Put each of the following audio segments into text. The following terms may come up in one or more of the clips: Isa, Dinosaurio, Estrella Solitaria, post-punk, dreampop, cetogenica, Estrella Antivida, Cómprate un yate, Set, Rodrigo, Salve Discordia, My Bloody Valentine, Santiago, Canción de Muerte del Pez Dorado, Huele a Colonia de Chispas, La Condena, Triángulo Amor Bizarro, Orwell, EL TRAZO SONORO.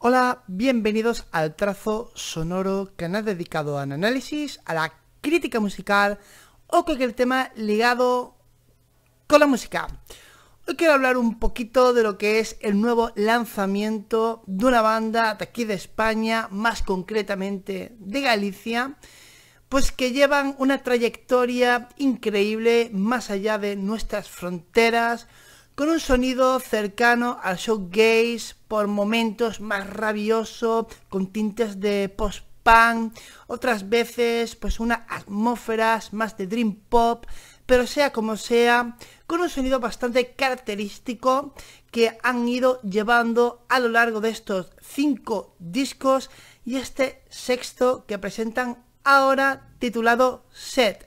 Hola, bienvenidos al Trazo Sonoro, canal dedicado al análisis, a la crítica musical o cualquier tema ligado con la música. Hoy quiero hablar un poquito de lo que es el nuevo lanzamiento de una banda de aquí de España, más concretamente de Galicia, pues que llevan una trayectoria increíble más allá de nuestras fronteras, con un sonido cercano al showgaze, por momentos más rabioso, con tintes de post-punk, otras veces pues unas atmósferas más de dream pop, pero sea como sea, con un sonido bastante característico que han ido llevando a lo largo de estos 5 discos y este sexto que presentan ahora titulado Set.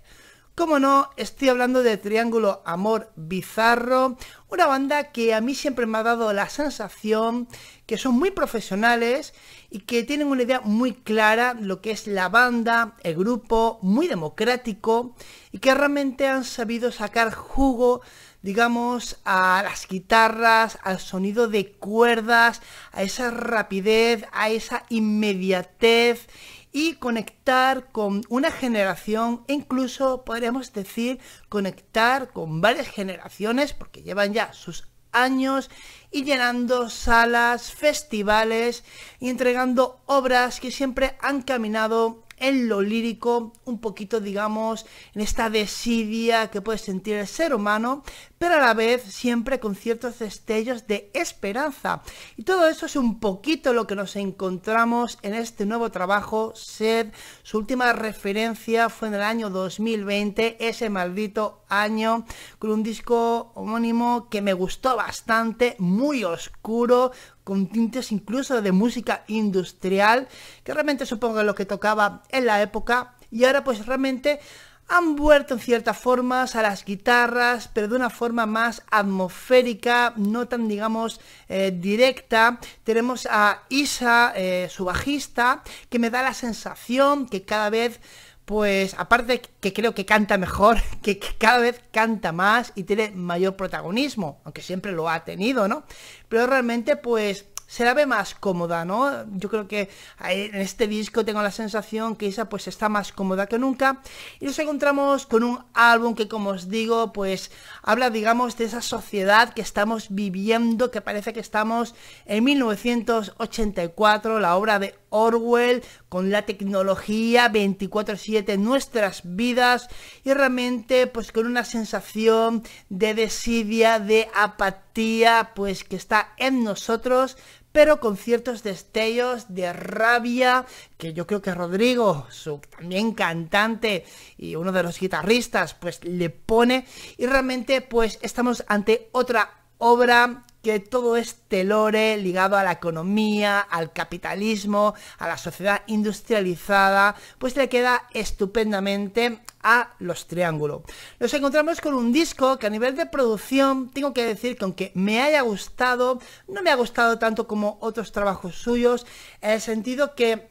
Como no, estoy hablando de Triángulo Amor Bizarro, una banda que a mí siempre me ha dado la sensación que son muy profesionales y que tienen una idea muy clara lo que es la banda, el grupo, muy democrático y que realmente han sabido sacar jugo, digamos, a las guitarras, al sonido de cuerdas, a esa rapidez, a esa inmediatez y conectar con una generación e incluso podríamos decir conectar con varias generaciones porque llevan ya sus años y llenando salas, festivales y entregando obras que siempre han caminado en lo lírico, un poquito, digamos, en esta desidia que puede sentir el ser humano, pero a la vez siempre con ciertos destellos de esperanza. Y todo eso es un poquito lo que nos encontramos en este nuevo trabajo, Set. Su última referencia fue en el año 2020, ese maldito año, con un disco homónimo que me gustó bastante, muy oscuro, con tintes incluso de música industrial, que realmente supongo lo que tocaba en la época, y ahora pues realmente han vuelto en ciertas formas a las guitarras, pero de una forma más atmosférica, no tan, digamos, directa. Tenemos a Isa, su bajista, que me da la sensación que cada vez, pues aparte que creo que canta mejor, que cada vez canta más y tiene mayor protagonismo, aunque siempre lo ha tenido, ¿no? Pero realmente pues se la ve más cómoda, ¿no? Yo creo que en este disco tengo la sensación que Isa pues está más cómoda que nunca. Y nos encontramos con un álbum que, como os digo, pues habla, digamos, de esa sociedad que estamos viviendo, que parece que estamos en 1984, la obra de Orwell, con la tecnología 24/7 en nuestras vidas y realmente pues con una sensación de desidia, de apatía, pues que está en nosotros, pero con ciertos destellos de rabia, que yo creo que Rodrigo, su también cantante y uno de los guitarristas, pues le pone, y realmente pues estamos ante otra obra que todo este lore ligado a la economía, al capitalismo, a la sociedad industrializada, pues le queda estupendamente a los Triángulo. Nos encontramos con un disco que a nivel de producción, tengo que decir que aunque me haya gustado, no me ha gustado tanto como otros trabajos suyos, en el sentido que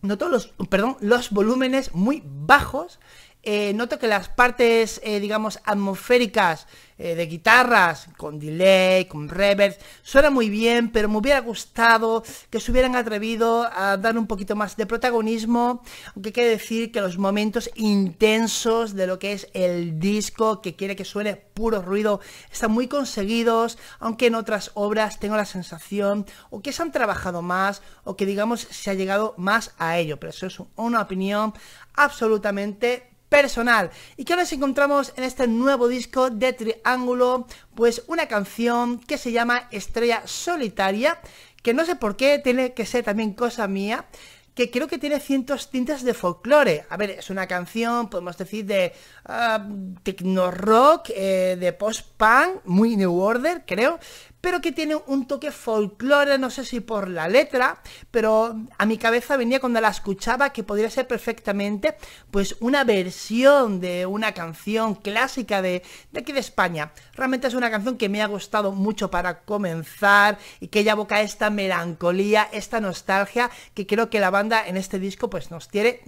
noto los volúmenes muy bajos. Noto que las partes, digamos, atmosféricas de guitarras, con delay, con reverb, suena muy bien, pero me hubiera gustado que se hubieran atrevido a dar un poquito más de protagonismo, aunque hay que decir que los momentos intensos de lo que es el disco, que quiere que suene puro ruido, están muy conseguidos, aunque en otras obras tengo la sensación o que se han trabajado más, o que, digamos, se ha llegado más a ello, pero eso es una opinión absolutamente personal. Y que nos encontramos en este nuevo disco de Triángulo, pues una canción que se llama Estrella Solitaria, que no sé por qué, tiene que ser también cosa mía, que creo que tiene ciertos tintes de folclore. A ver, es una canción, podemos decir, de techno rock, de post-punk, muy New Order, creo, pero que tiene un toque folclore, no sé si por la letra, pero a mi cabeza venía cuando la escuchaba que podría ser perfectamente pues una versión de una canción clásica de aquí de España. Realmente es una canción que me ha gustado mucho para comenzar y que ella evoca esta melancolía, esta nostalgia que creo que la banda en este disco pues nos quiere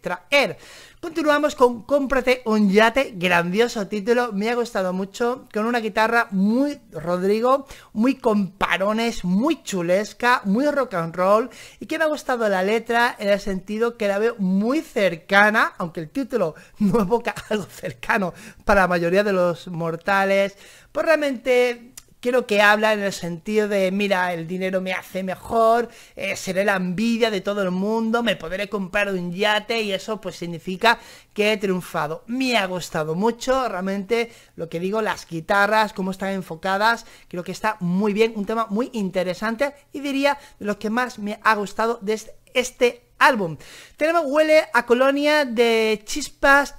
traer. Continuamos con Cómprate un yate, grandioso título, me ha gustado mucho, con una guitarra muy Rodrigo, muy con parones, muy chulesca, muy rock and roll, y que me ha gustado la letra en el sentido que la veo muy cercana, aunque el título no evoca algo cercano para la mayoría de los mortales, pues realmente... Creo que habla en el sentido de, mira, el dinero me hace mejor, seré la envidia de todo el mundo, me podré comprar un yate y eso pues significa que he triunfado. Me ha gustado mucho, realmente lo que digo, las guitarras, cómo están enfocadas, creo que está muy bien, un tema muy interesante y diría de los que más me ha gustado desde este álbum. Tenemos Huele a Colonia de Chispas,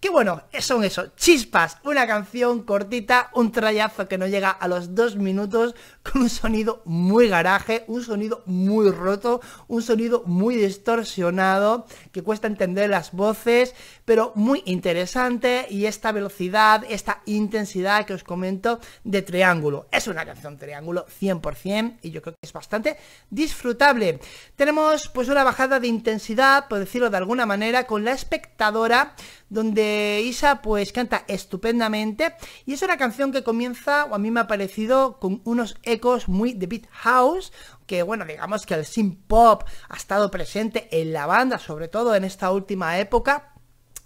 que bueno, son eso, Chispas, una canción cortita, un trayazo que no llega a los 2 minutos, con un sonido muy garaje, un sonido muy roto, un sonido muy distorsionado, que cuesta entender las voces, pero muy interesante, y esta velocidad, esta intensidad que os comento de Triángulo. Es una canción Triángulo 100% y yo creo que es bastante disfrutable. Tenemos pues una bajada de intensidad, por decirlo de alguna manera, con La Espectadora, donde Isa pues canta estupendamente, y es una canción que comienza, o a mí me ha parecido, con unos ecos muy de Beat House, que bueno, digamos que el synth pop ha estado presente en la banda, sobre todo en esta última época.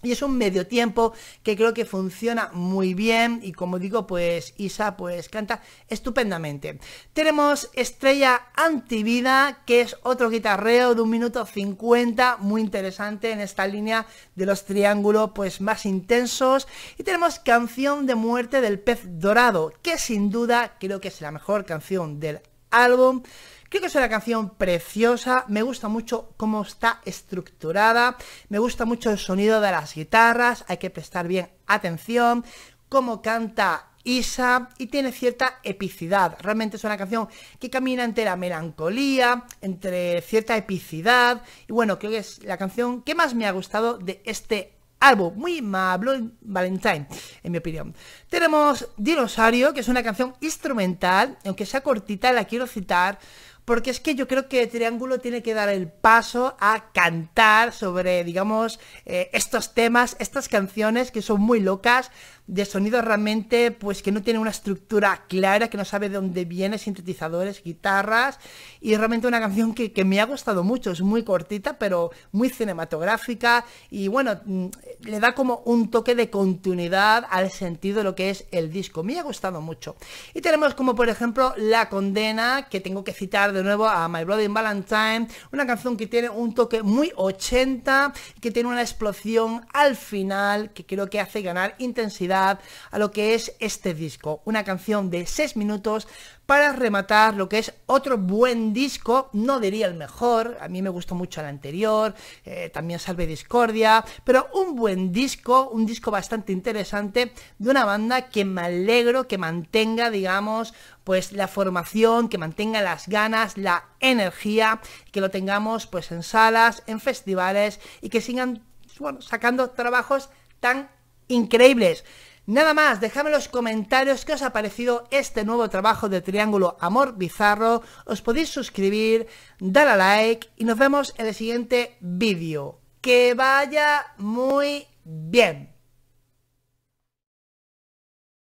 Y es un medio tiempo que creo que funciona muy bien y como digo, pues Isa pues canta estupendamente. Tenemos Estrella Antivida, que es otro guitarreo de 1 minuto 50, muy interesante en esta línea de los triángulos pues más intensos. Y tenemos Canción de Muerte del Pez Dorado, que sin duda creo que es la mejor canción del álbum. Creo que es una canción preciosa, me gusta mucho cómo está estructurada, me gusta mucho el sonido de las guitarras, hay que prestar bien atención, cómo canta Isa, y tiene cierta epicidad. Realmente es una canción que camina entre la melancolía, entre cierta epicidad, y bueno, creo que es la canción que más me ha gustado de este álbum, muy My Bloody Valentine, en mi opinión. Tenemos Dinosaurio, que es una canción instrumental, aunque sea cortita la quiero citar, porque es que yo creo que Triángulo tiene que dar el paso a cantar sobre, digamos, estos temas, estas canciones que son muy locas, de sonidos realmente, pues que no tienen una estructura clara, que no sabe de dónde viene, sintetizadores, guitarras, y realmente una canción que me ha gustado mucho, es muy cortita, pero muy cinematográfica, y bueno, le da como un toque de continuidad al sentido de lo que es el disco, me ha gustado mucho. Y tenemos como por ejemplo La Condena, que tengo que citar de nuevo a My Bloody Valentine, una canción que tiene un toque muy 80, que tiene una explosión al final, que creo que hace ganar intensidad a lo que es este disco. Una canción de 6 minutos para rematar lo que es otro buen disco, no diría el mejor, a mí me gustó mucho el anterior, también Salve Discordia, pero un buen disco, un disco bastante interesante de una banda que me alegro que mantenga, digamos, pues la formación, que mantenga las ganas, la energía, que lo tengamos pues en salas, en festivales y que sigan, bueno, sacando trabajos tan increíbles. Nada más, dejadme en los comentarios qué os ha parecido este nuevo trabajo de Triángulo Amor Bizarro, os podéis suscribir, dar a like y nos vemos en el siguiente vídeo. Que vaya muy bien.